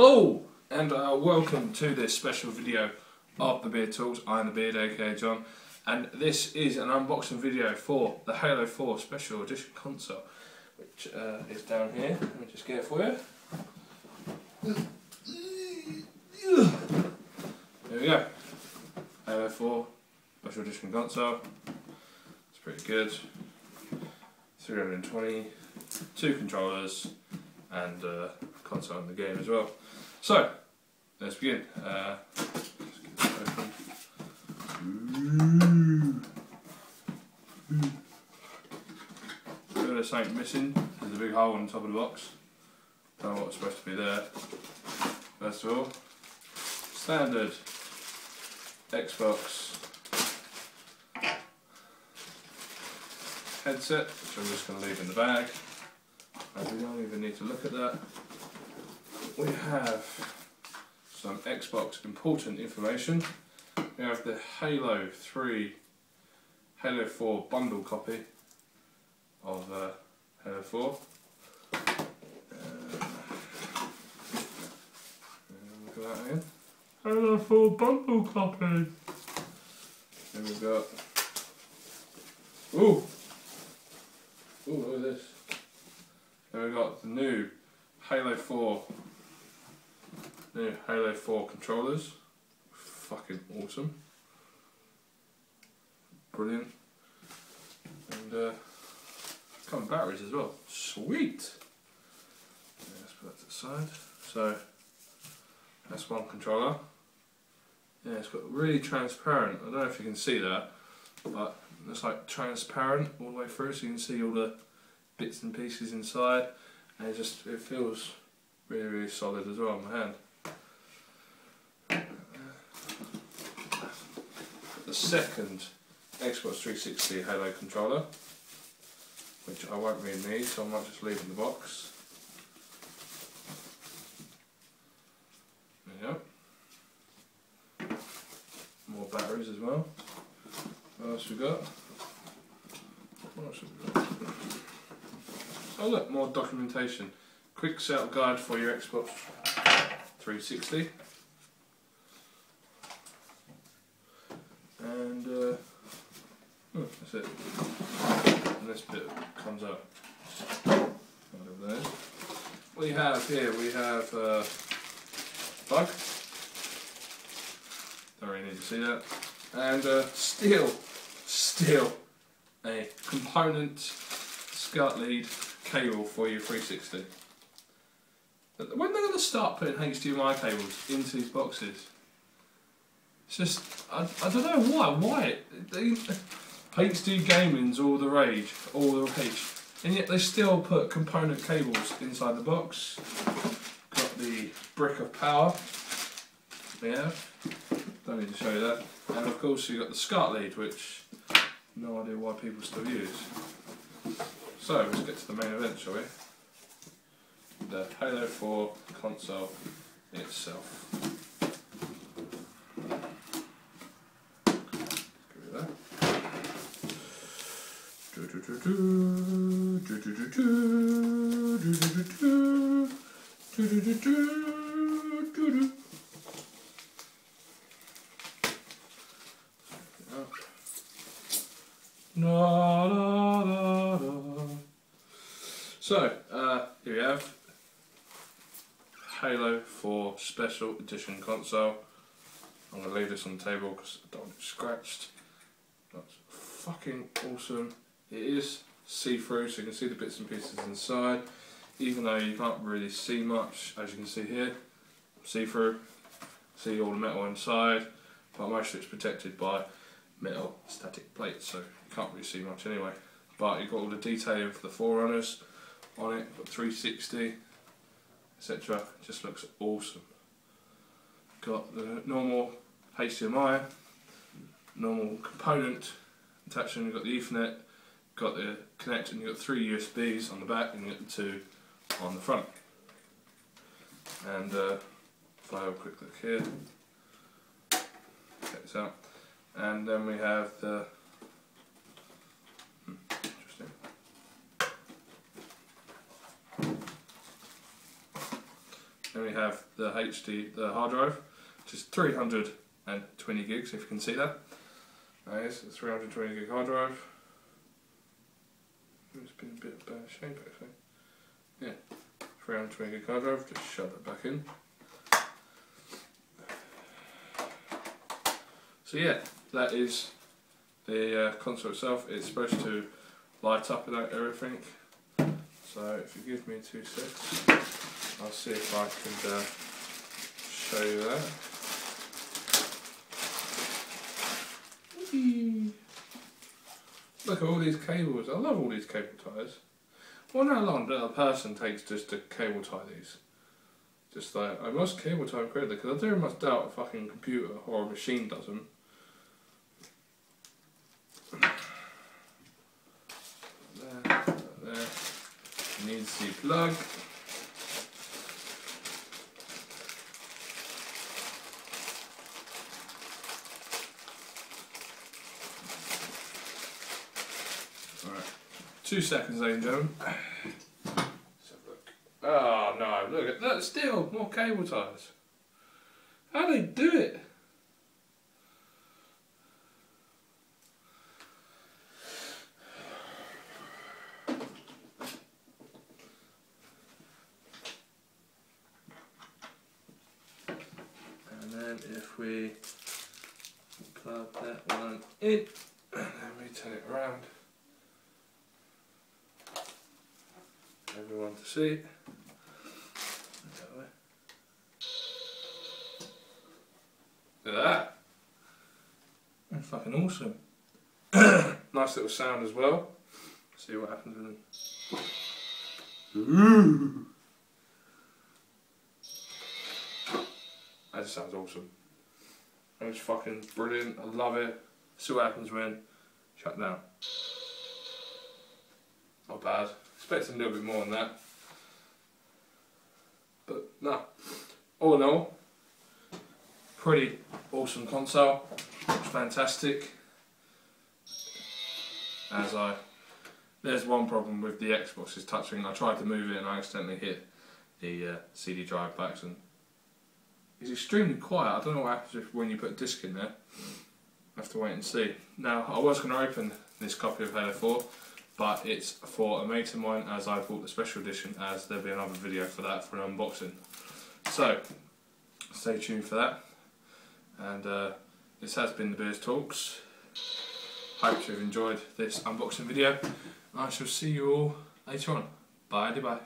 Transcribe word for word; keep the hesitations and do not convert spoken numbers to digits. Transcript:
Hello and uh, welcome to this special video of the Beard Talks. I am the Beard, aka John, and this is an unboxing video for the Halo four Special Edition console, which uh, is down here. Let me just get it for you. There we go. Halo four Special Edition console. It's pretty good. three hundred twenty, two controllers, and uh, console in the game as well. So let's begin. Uh, let's get it open. There's something missing. There's a big hole on the top of the box. Don't know what's supposed to be there. First of all, standard Xbox headset, which I'm just going to leave in the bag. And we don't even need to look at that. We have some Xbox important information. We have the Halo three, Halo four bundle copy of uh, Halo four. Uh, look at that again. Halo four bundle copy. Then we've got. Ooh! Ooh, look at this. Then we've got the new Halo four. New Halo four controllers, fucking awesome, brilliant, and uh, come batteries as well, sweet. Yeah, let's put that to the side. So that's one controller. Yeah, it's got really transparent. I don't know if you can see that, but it's like transparent all the way through, so you can see all the bits and pieces inside, and it just it feels really really solid as well on my hand. The second Xbox three sixty Halo controller, which I won't really need, so I might just leave in the box. There you go. More batteries as well. What else we got? What else we got? Oh look, more documentation. Quick setup guide for your Xbox three sixty. And uh, oh, that's it. And this bit comes up. We have here, we have uh, bug. Don't really need to see that. And uh, still, still a component SCART lead cable for your three sixty. When they're going to start putting H D M I cables into these boxes? It's just, I, I don't know why, why? They, H D gaming's all the rage, all the rage. And yet they still put component cables inside the box. Got the brick of power. Yeah, don't need to show you that. And of course you've got the SCART lead, which no idea why people still use. So, let's get to the main event, shall we? The Halo four console itself. So, uh, here we have Halo four Special Edition console. I'm going to leave this on the table because I don't want it scratched. That's fucking awesome. It is see-through, so you can see the bits and pieces inside, even though you can't really see much, as you can see here. See-through, see all the metal inside, but most of it's protected by metal static plates, so you can't really see much anyway. But you've got all the detail of the Forerunners on it, got three sixty. et cetera. Just looks awesome. Got the normal H D M I, normal component attached, and you've got the Ethernet, got the connect, and you've got three U S Bs on the back, and you've got the two on the front. And uh, if I have a quick look here, check this out. And then we have the hmm, interesting. Then we we have the H D, the hard drive, which is three hundred twenty gigs, if you can see that. That is a three hundred twenty gig hard drive. It's been a bit of a shape actually. Yeah, three hundred twenty gig hard drive, just shove that back in. So yeah, that is the uh, console itself. It's supposed to light up and everything. So if you give me two seconds, I'll see if I can uh, show you that. Whee! Look at all these cables. I love all these cable ties. I wonder how long a person takes just to cable tie these. Just like, I must cable tie them correctly, because I very much doubt a fucking computer or a machine does them. There, there. Needs the plug. Two seconds, ladies and gentlemen. Let's have a look. Oh no, look at that, still more cable ties. How do they do it? And then if we plug that one in, and then we turn it around. Everyone to see. Look at that. That's fucking awesome. Nice little sound as well. See what happens when. That just sounds awesome. It's fucking brilliant. I love it. See what happens when shut down. Not bad. Expecting a little bit more than that, but no, all in all, pretty awesome console. It's fantastic. As I, there's one problem with the Xbox is touching. I tried to move it and I accidentally hit the uh, C D drive by accident. It's extremely quiet. I don't know what happens if, when you put a disc in there. I have to wait and see. Now I was going to open this copy of Halo four. But it's for a mate of mine, as I bought the special edition, as there'll be another video for that for an unboxing. So, stay tuned for that. And uh, this has been the Beard Talks. Hope you've enjoyed this unboxing video. I shall see you all later on. Bye-de-bye.